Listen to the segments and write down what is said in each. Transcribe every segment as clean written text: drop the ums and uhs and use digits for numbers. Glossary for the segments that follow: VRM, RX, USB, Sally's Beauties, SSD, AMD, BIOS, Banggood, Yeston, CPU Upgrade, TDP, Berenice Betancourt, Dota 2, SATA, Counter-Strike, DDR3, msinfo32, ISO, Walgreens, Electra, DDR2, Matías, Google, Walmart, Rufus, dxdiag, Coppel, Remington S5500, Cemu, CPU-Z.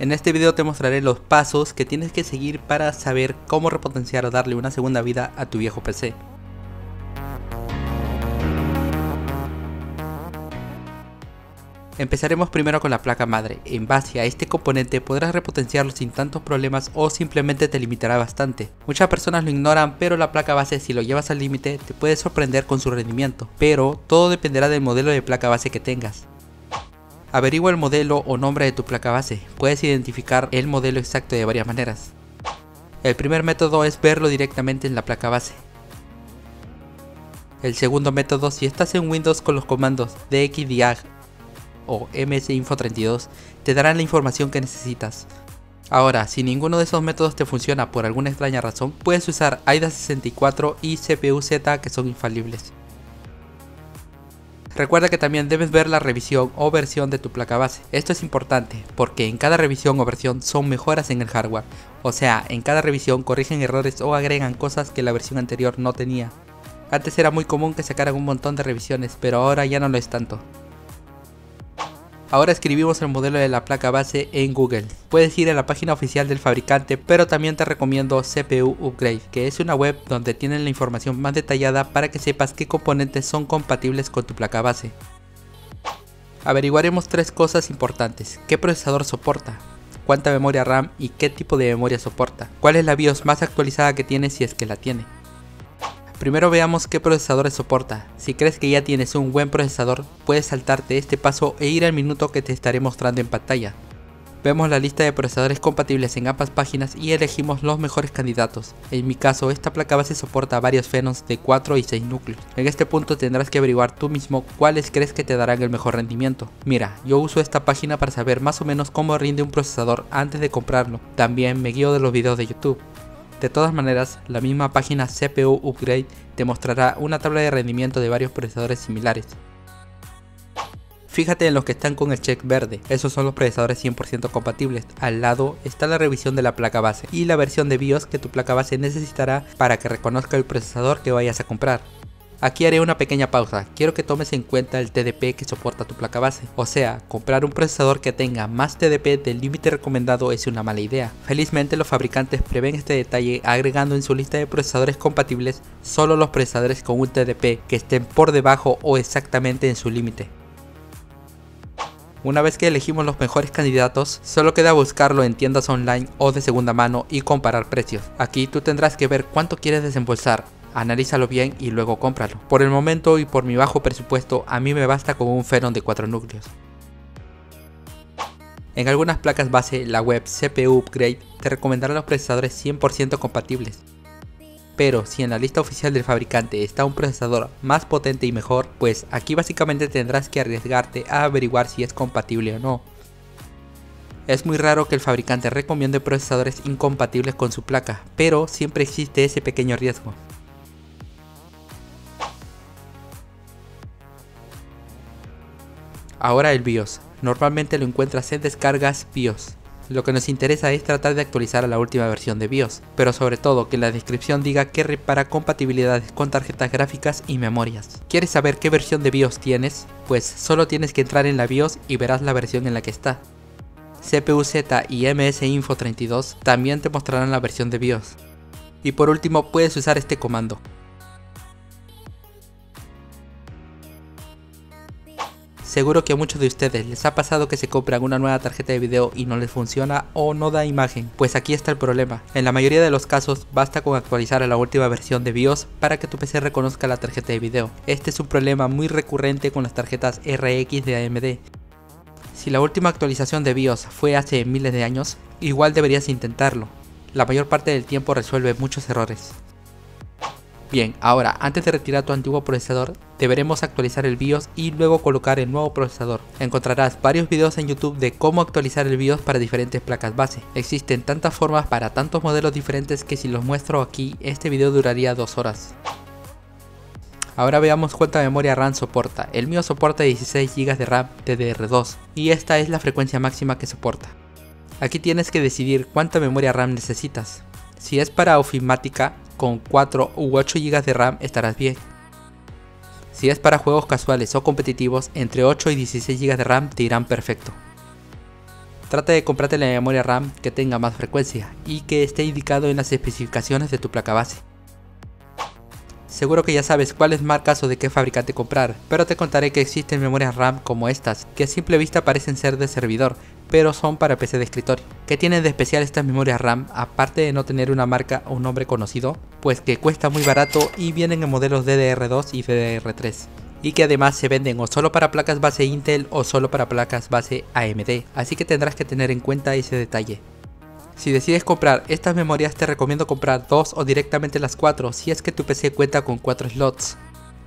En este video te mostraré los pasos que tienes que seguir para saber cómo repotenciar o darle una segunda vida a tu viejo PC. Empezaremos primero con la placa madre. En base a este componente podrás repotenciarlo sin tantos problemas o simplemente te limitará bastante. Muchas personas lo ignoran, pero la placa base, si lo llevas al límite, te puede sorprender con su rendimiento, pero todo dependerá del modelo de placa base que tengas. Averigua el modelo o nombre de tu placa base. Puedes identificar el modelo exacto de varias maneras. El primer método es verlo directamente en la placa base. El segundo método, si estás en Windows, con los comandos dxdiag o msinfo32, te darán la información que necesitas. Ahora, si ninguno de esos métodos te funciona por alguna extraña razón, puedes usar AIDA64 y CPU-Z, que son infalibles. Recuerda que también debes ver la revisión o versión de tu placa base. Esto es importante porque en cada revisión o versión son mejoras en el hardware. O sea, en cada revisión corrigen errores o agregan cosas que la versión anterior no tenía. Antes era muy común que sacaran un montón de revisiones, pero ahora ya no lo es tanto. Ahora escribimos el modelo de la placa base en Google. Puedes ir a la página oficial del fabricante, pero también te recomiendo CPU Upgrade, que es una web donde tienen la información más detallada para que sepas qué componentes son compatibles con tu placa base. Averiguaremos tres cosas importantes: qué procesador soporta, cuánta memoria RAM y qué tipo de memoria soporta, cuál es la BIOS más actualizada que tiene, si es que la tiene. Primero veamos qué procesadores soporta. Si crees que ya tienes un buen procesador, puedes saltarte este paso e ir al minuto que te estaré mostrando en pantalla. Vemos la lista de procesadores compatibles en ambas páginas y elegimos los mejores candidatos. En mi caso, esta placa base soporta varios Phenoms de 4 y 6 núcleos. En este punto tendrás que averiguar tú mismo cuáles crees que te darán el mejor rendimiento. Mira, yo uso esta página para saber más o menos cómo rinde un procesador antes de comprarlo. También me guío de los videos de YouTube. De todas maneras, la misma página CPU Upgrade te mostrará una tabla de rendimiento de varios procesadores similares. Fíjate en los que están con el check verde, esos son los procesadores 100% compatibles. Al lado está la revisión de la placa base y la versión de BIOS que tu placa base necesitará para que reconozca el procesador que vayas a comprar. Aquí haré una pequeña pausa. Quiero que tomes en cuenta el TDP que soporta tu placa base. O sea, comprar un procesador que tenga más TDP del límite recomendado es una mala idea. Felizmente los fabricantes prevén este detalle agregando en su lista de procesadores compatibles solo los procesadores con un TDP que estén por debajo o exactamente en su límite. Una vez que elegimos los mejores candidatos, solo queda buscarlo en tiendas online o de segunda mano y comparar precios. Aquí tú tendrás que ver cuánto quieres desembolsar. Analízalo bien y luego cómpralo. Por el momento y por mi bajo presupuesto, a mí me basta con un Phenom de 4 núcleos. En algunas placas base, la web CPU Upgrade te recomendará los procesadores 100% compatibles. Pero si en la lista oficial del fabricante está un procesador más potente y mejor, pues aquí básicamente tendrás que arriesgarte a averiguar si es compatible o no. Es muy raro que el fabricante recomiende procesadores incompatibles con su placa, pero siempre existe ese pequeño riesgo. Ahora el BIOS, normalmente lo encuentras en descargas BIOS. Lo que nos interesa es tratar de actualizar a la última versión de BIOS, pero sobre todo que la descripción diga que repara compatibilidades con tarjetas gráficas y memorias. ¿Quieres saber qué versión de BIOS tienes? Pues solo tienes que entrar en la BIOS y verás la versión en la que está. CPU-Z y msinfo32 también te mostrarán la versión de BIOS. Y por último puedes usar este comando. Seguro que a muchos de ustedes les ha pasado que se compran una nueva tarjeta de video y no les funciona o no da imagen. Pues aquí está el problema. En la mayoría de los casos basta con actualizar a la última versión de BIOS para que tu PC reconozca la tarjeta de video. Este es un problema muy recurrente con las tarjetas RX de AMD. Si la última actualización de BIOS fue hace miles de años, igual deberías intentarlo. La mayor parte del tiempo resuelve muchos errores. Bien, ahora antes de retirar tu antiguo procesador, deberemos actualizar el BIOS y luego colocar el nuevo procesador. Encontrarás varios videos en YouTube de cómo actualizar el BIOS para diferentes placas base. Existen tantas formas para tantos modelos diferentes que si los muestro aquí, este video duraría 2 horas. Ahora veamos cuánta memoria RAM soporta. El mío soporta 16 GB de RAM DDR2 y esta es la frecuencia máxima que soporta. Aquí tienes que decidir cuánta memoria RAM necesitas. Si es para ofimática, con 4 u 8 GB de RAM estarás bien. Si es para juegos casuales o competitivos, entre 8 y 16 GB de RAM te irán perfecto. Trata de comprarte la memoria RAM que tenga más frecuencia y que esté indicado en las especificaciones de tu placa base. Seguro que ya sabes cuáles marcas o de qué fabricante comprar, pero te contaré que existen memorias RAM como estas, que a simple vista parecen ser de servidor, pero son para PC de escritorio. ¿Qué tienen de especial estas memorias RAM, aparte de no tener una marca o un nombre conocido? Pues que cuesta muy barato y vienen en modelos DDR2 y DDR3. Y que además se venden o solo para placas base Intel o solo para placas base AMD, así que tendrás que tener en cuenta ese detalle. Si decides comprar estas memorias, te recomiendo comprar 2 o directamente las 4 si es que tu PC cuenta con 4 slots,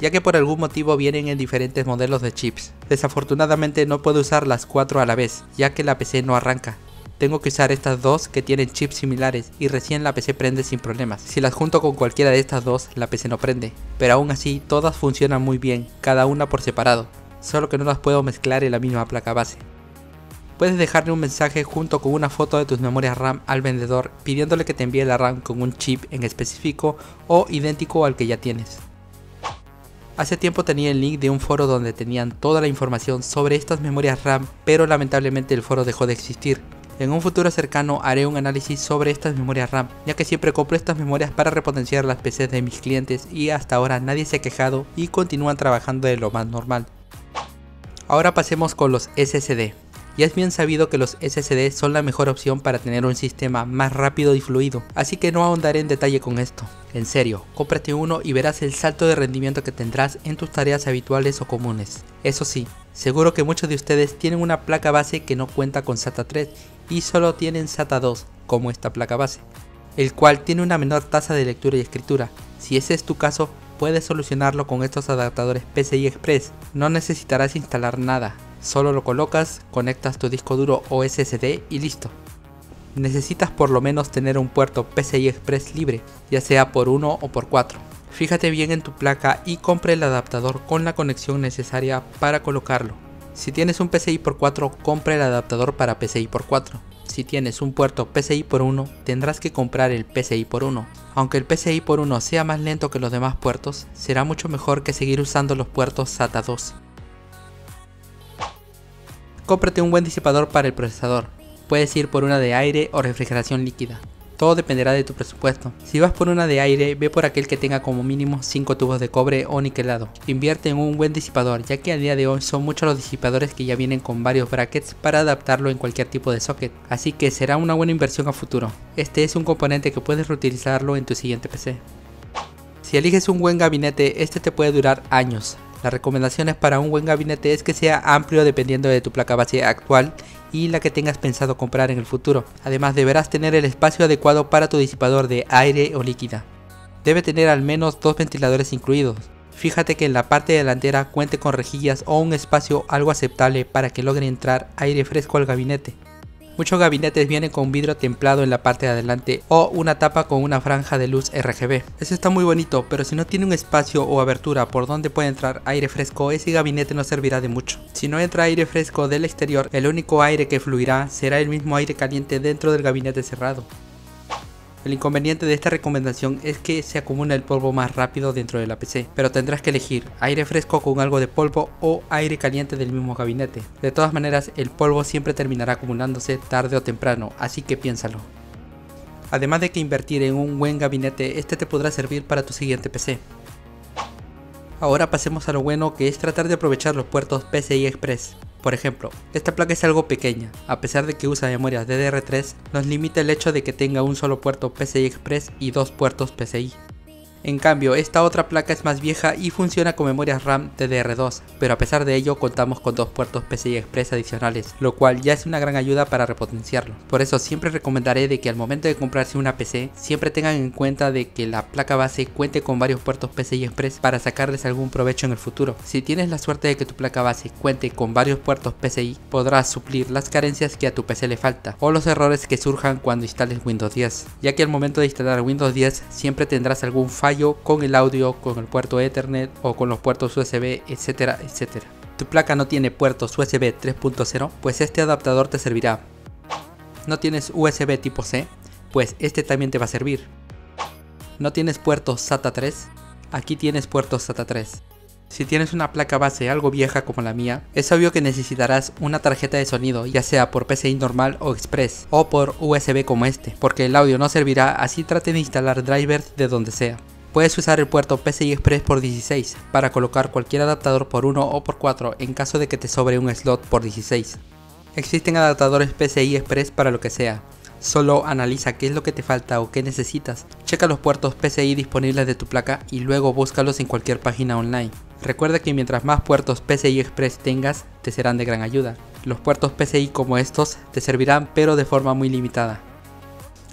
ya que por algún motivo vienen en diferentes modelos de chips. Desafortunadamente no puedo usar las 4 a la vez, ya que la PC no arranca. Tengo que usar estas dos que tienen chips similares y recién la PC prende sin problemas. Si las junto con cualquiera de estas dos, la PC no prende. Pero aún así, todas funcionan muy bien, cada una por separado, solo que no las puedo mezclar en la misma placa base. Puedes dejarle un mensaje junto con una foto de tus memorias RAM al vendedor, pidiéndole que te envíe la RAM con un chip en específico o idéntico al que ya tienes. Hace tiempo tenía el link de un foro donde tenían toda la información sobre estas memorias RAM, pero lamentablemente el foro dejó de existir. En un futuro cercano haré un análisis sobre estas memorias RAM, ya que siempre compro estas memorias para repotenciar las PCs de mis clientes y hasta ahora nadie se ha quejado y continúan trabajando de lo más normal. Ahora pasemos con los SSD. Ya es bien sabido que los SSD son la mejor opción para tener un sistema más rápido y fluido, así que no ahondaré en detalle con esto. En serio, cómprate uno y verás el salto de rendimiento que tendrás en tus tareas habituales o comunes. Eso sí, seguro que muchos de ustedes tienen una placa base que no cuenta con SATA 3 y solo tienen SATA 2, como esta placa base, el cual tiene una menor tasa de lectura y escritura. Si ese es tu caso, puedes solucionarlo con estos adaptadores PCI Express, no necesitarás instalar nada. Solo lo colocas, conectas tu disco duro o SSD y listo. Necesitas por lo menos tener un puerto PCI Express libre, ya sea por 1 o por 4. Fíjate bien en tu placa y compre el adaptador con la conexión necesaria para colocarlo. Si tienes un PCI por 4, compra el adaptador para PCI por 4. Si tienes un puerto PCI por 1, tendrás que comprar el PCI por 1. Aunque el PCI por 1 sea más lento que los demás puertos, será mucho mejor que seguir usando los puertos SATA 2. Cómprate un buen disipador para el procesador, puedes ir por una de aire o refrigeración líquida, todo dependerá de tu presupuesto. Si vas por una de aire, ve por aquel que tenga como mínimo 5 tubos de cobre o niquelado. Invierte en un buen disipador, ya que a día de hoy son muchos los disipadores que ya vienen con varios brackets para adaptarlo en cualquier tipo de socket, así que será una buena inversión a futuro. Este es un componente que puedes reutilizarlo en tu siguiente PC. Si eliges un buen gabinete, este te puede durar años. Las recomendaciones para un buen gabinete es que sea amplio dependiendo de tu placa base actual y la que tengas pensado comprar en el futuro. Además, deberás tener el espacio adecuado para tu disipador de aire o líquida. Debe tener al menos 2 ventiladores incluidos. Fíjate que en la parte delantera cuente con rejillas o un espacio algo aceptable para que logre entrar aire fresco al gabinete. Muchos gabinetes vienen con vidrio templado en la parte de adelante o una tapa con una franja de luz RGB. Eso está muy bonito, pero si no tiene un espacio o abertura por donde puede entrar aire fresco, ese gabinete no servirá de mucho. Si no entra aire fresco del exterior, el único aire que fluirá será el mismo aire caliente dentro del gabinete cerrado. El inconveniente de esta recomendación es que se acumula el polvo más rápido dentro de la PC, pero tendrás que elegir aire fresco con algo de polvo o aire caliente del mismo gabinete. De todas maneras, el polvo siempre terminará acumulándose tarde o temprano, así que piénsalo. Además de que invertir en un buen gabinete, este te podrá servir para tu siguiente PC. Ahora pasemos a lo bueno, que es tratar de aprovechar los puertos PCI Express. Por ejemplo, esta placa es algo pequeña, a pesar de que usa memorias DDR3, nos limita el hecho de que tenga un solo puerto PCI Express y 2 puertos PCI. En cambio, esta otra placa es más vieja y funciona con memorias RAM DDR2, pero a pesar de ello contamos con 2 puertos PCI Express adicionales, lo cual ya es una gran ayuda para repotenciarlo. Por eso siempre recomendaré de que al momento de comprarse una PC, siempre tengan en cuenta de que la placa base cuente con varios puertos PCI Express para sacarles algún provecho en el futuro. Si tienes la suerte de que tu placa base cuente con varios puertos PCI, podrás suplir las carencias que a tu PC le falta, o los errores que surjan cuando instales Windows 10, ya que al momento de instalar Windows 10 siempre tendrás algún fallo con el audio, con el puerto Ethernet o con los puertos USB, etcétera, etcétera. ¿Tu placa no tiene puertos USB 3.0? Pues este adaptador te servirá. ¿No tienes USB tipo C? Pues este también te va a servir. ¿No tienes puertos SATA 3? Aquí tienes puertos SATA 3. Si tienes una placa base algo vieja como la mía, es obvio que necesitarás una tarjeta de sonido, ya sea por PCI normal o Express, o por USB como este, porque el audio no servirá, así trate de instalar drivers de donde sea. Puedes usar el puerto PCI Express por 16 para colocar cualquier adaptador por 1 o por 4 en caso de que te sobre un slot por 16. Existen adaptadores PCI Express para lo que sea. Solo analiza qué es lo que te falta o qué necesitas, checa los puertos PCI disponibles de tu placa y luego búscalos en cualquier página online. Recuerda que mientras más puertos PCI Express tengas, te serán de gran ayuda. Los puertos PCI como estos te servirán, pero de forma muy limitada.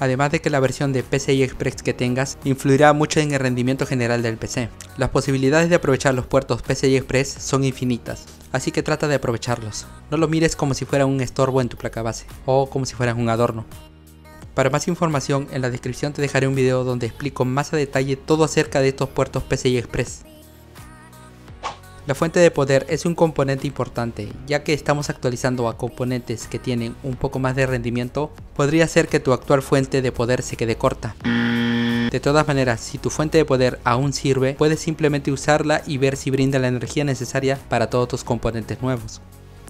Además de que la versión de PCI Express que tengas influirá mucho en el rendimiento general del PC. Las posibilidades de aprovechar los puertos PCI Express son infinitas, así que trata de aprovecharlos. No lo mires como si fuera un estorbo en tu placa base, o como si fueras un adorno. Para más información, en la descripción te dejaré un video donde explico más a detalle todo acerca de estos puertos PCI Express. La fuente de poder es un componente importante, ya que estamos actualizando a componentes que tienen un poco más de rendimiento, podría ser que tu actual fuente de poder se quede corta. De todas maneras, si tu fuente de poder aún sirve, puedes simplemente usarla y ver si brinda la energía necesaria para todos tus componentes nuevos.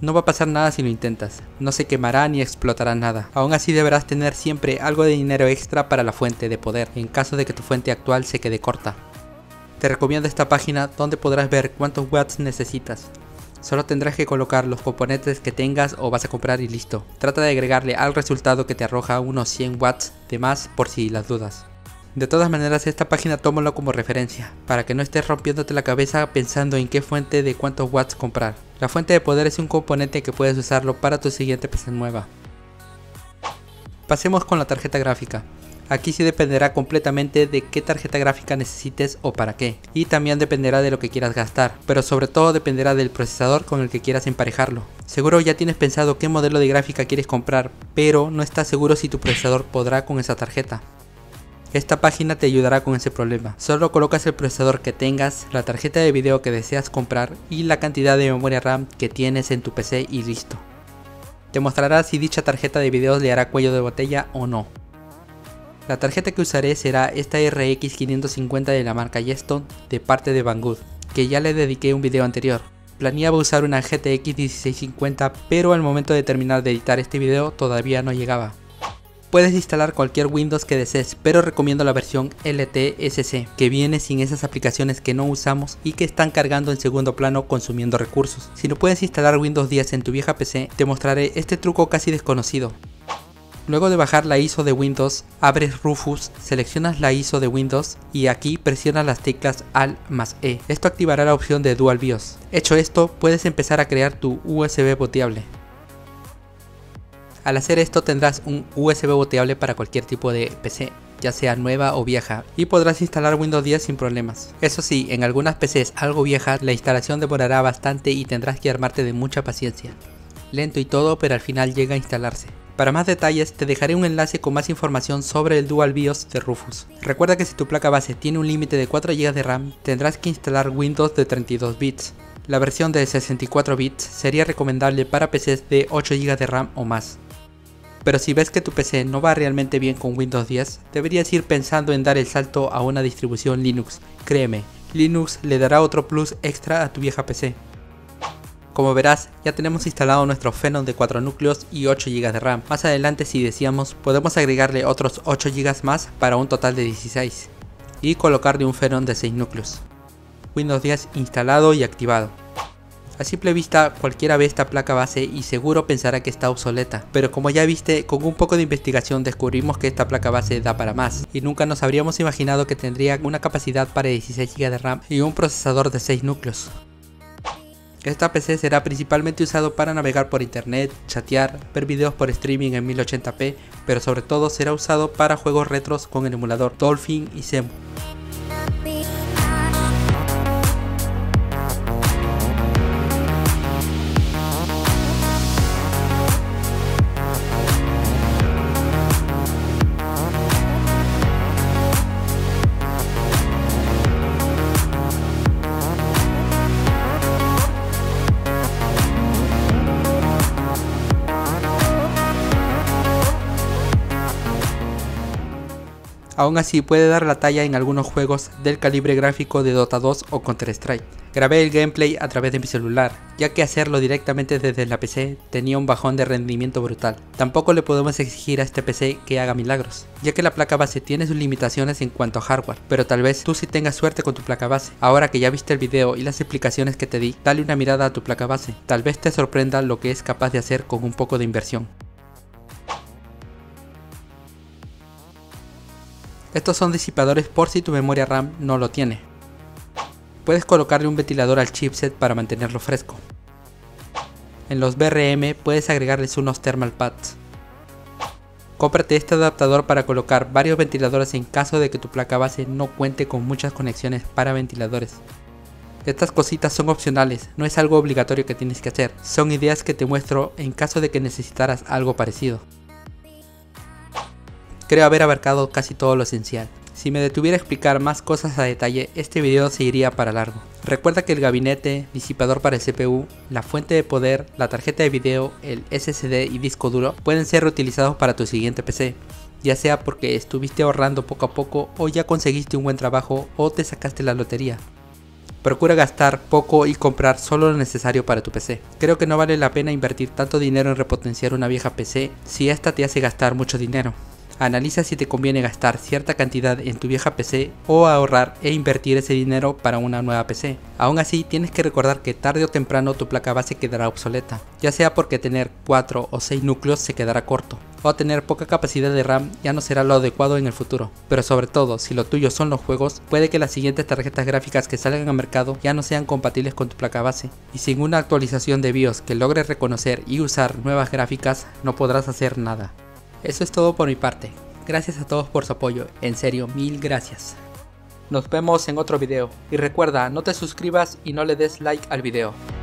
No va a pasar nada si lo intentas, no se quemará ni explotará nada, aún así deberás tener siempre algo de dinero extra para la fuente de poder, en caso de que tu fuente actual se quede corta. Te recomiendo esta página donde podrás ver cuántos watts necesitas. Solo tendrás que colocar los componentes que tengas o vas a comprar y listo. Trata de agregarle al resultado que te arroja unos 100 watts de más por si las dudas. De todas maneras, esta página tómalo como referencia, para que no estés rompiéndote la cabeza pensando en qué fuente de cuántos watts comprar. La fuente de poder es un componente que puedes usarlo para tu siguiente PC nueva. Pasemos con la tarjeta gráfica. Aquí sí dependerá completamente de qué tarjeta gráfica necesites o para qué, y también dependerá de lo que quieras gastar, pero sobre todo dependerá del procesador con el que quieras emparejarlo. Seguro ya tienes pensado qué modelo de gráfica quieres comprar, pero no estás seguro si tu procesador podrá con esa tarjeta. Esta página te ayudará con ese problema. Solo colocas el procesador que tengas, la tarjeta de video que deseas comprar y la cantidad de memoria RAM que tienes en tu PC y listo. Te mostrará si dicha tarjeta de video le hará cuello de botella o no. La tarjeta que usaré será esta RX-550 de la marca Yeston de parte de Banggood, que ya le dediqué un video anterior. Planeaba usar una GTX 1650, pero al momento de terminar de editar este video todavía no llegaba. Puedes instalar cualquier Windows que desees, pero recomiendo la versión LTSC, que viene sin esas aplicaciones que no usamos y que están cargando en segundo plano consumiendo recursos. Si no puedes instalar Windows 10 en tu vieja PC, te mostraré este truco casi desconocido. Luego de bajar la ISO de Windows, abres Rufus, seleccionas la ISO de Windows y aquí presionas las teclas Alt+E. Esto activará la opción de Dual BIOS. Hecho esto, puedes empezar a crear tu USB boteable. Al hacer esto tendrás un USB boteable para cualquier tipo de PC, ya sea nueva o vieja, y podrás instalar Windows 10 sin problemas. Eso sí, en algunas PCs algo viejas, la instalación demorará bastante y tendrás que armarte de mucha paciencia. Lento y todo, pero al final llega a instalarse. Para más detalles te dejaré un enlace con más información sobre el Dual BIOS de Rufus. Recuerda que si tu placa base tiene un límite de 4 GB de RAM, tendrás que instalar Windows de 32 bits. La versión de 64 bits sería recomendable para PCs de 8 GB de RAM o más. Pero si ves que tu PC no va realmente bien con Windows 10, deberías ir pensando en dar el salto a una distribución Linux. Créeme, Linux le dará otro plus extra a tu vieja PC. Como verás, ya tenemos instalado nuestro Phenom de 4 núcleos y 8 GB de RAM. Más adelante, si deseamos, podemos agregarle otros 8 GB más para un total de 16 y colocarle un Phenom de 6 núcleos. Windows 10 instalado y activado. A simple vista, cualquiera ve esta placa base y seguro pensará que está obsoleta, pero como ya viste, con un poco de investigación descubrimos que esta placa base da para más, y nunca nos habríamos imaginado que tendría una capacidad para 16 GB de RAM y un procesador de 6 núcleos. Esta PC será principalmente usado para navegar por internet, chatear, ver videos por streaming en 1080p, pero sobre todo será usado para juegos retros con el emulador Dolphin y Cemu. Aún así puede dar la talla en algunos juegos del calibre gráfico de Dota 2 o Counter-Strike. Grabé el gameplay a través de mi celular, ya que hacerlo directamente desde la PC tenía un bajón de rendimiento brutal. Tampoco le podemos exigir a este PC que haga milagros, ya que la placa base tiene sus limitaciones en cuanto a hardware, pero tal vez tú sí tengas suerte con tu placa base. Ahora que ya viste el video y las explicaciones que te di, dale una mirada a tu placa base, tal vez te sorprenda lo que es capaz de hacer con un poco de inversión. Estos son disipadores por si tu memoria RAM no lo tiene. Puedes colocarle un ventilador al chipset para mantenerlo fresco. En los VRM puedes agregarles unos thermal pads. Cómprate este adaptador para colocar varios ventiladores en caso de que tu placa base no cuente con muchas conexiones para ventiladores. Estas cositas son opcionales, no es algo obligatorio que tienes que hacer, son ideas que te muestro en caso de que necesitaras algo parecido. Creo haber abarcado casi todo lo esencial. Si me detuviera a explicar más cosas a detalle, este video se iría para largo. Recuerda que el gabinete, disipador para el CPU, la fuente de poder, la tarjeta de video, el SSD y disco duro pueden ser reutilizados para tu siguiente PC, ya sea porque estuviste ahorrando poco a poco o ya conseguiste un buen trabajo o te sacaste la lotería. Procura gastar poco y comprar solo lo necesario para tu PC. Creo que no vale la pena invertir tanto dinero en repotenciar una vieja PC si esta te hace gastar mucho dinero. Analiza si te conviene gastar cierta cantidad en tu vieja PC o ahorrar e invertir ese dinero para una nueva PC. Aún así, tienes que recordar que tarde o temprano tu placa base quedará obsoleta, ya sea porque tener 4 o 6 núcleos se quedará corto, o tener poca capacidad de RAM ya no será lo adecuado en el futuro. Pero sobre todo, si lo tuyo son los juegos, puede que las siguientes tarjetas gráficas que salgan al mercado ya no sean compatibles con tu placa base, y sin una actualización de BIOS que logre reconocer y usar nuevas gráficas, no podrás hacer nada. Eso es todo por mi parte, gracias a todos por su apoyo, en serio, mil gracias. Nos vemos en otro video, y recuerda, no te suscribas y no le des like al video.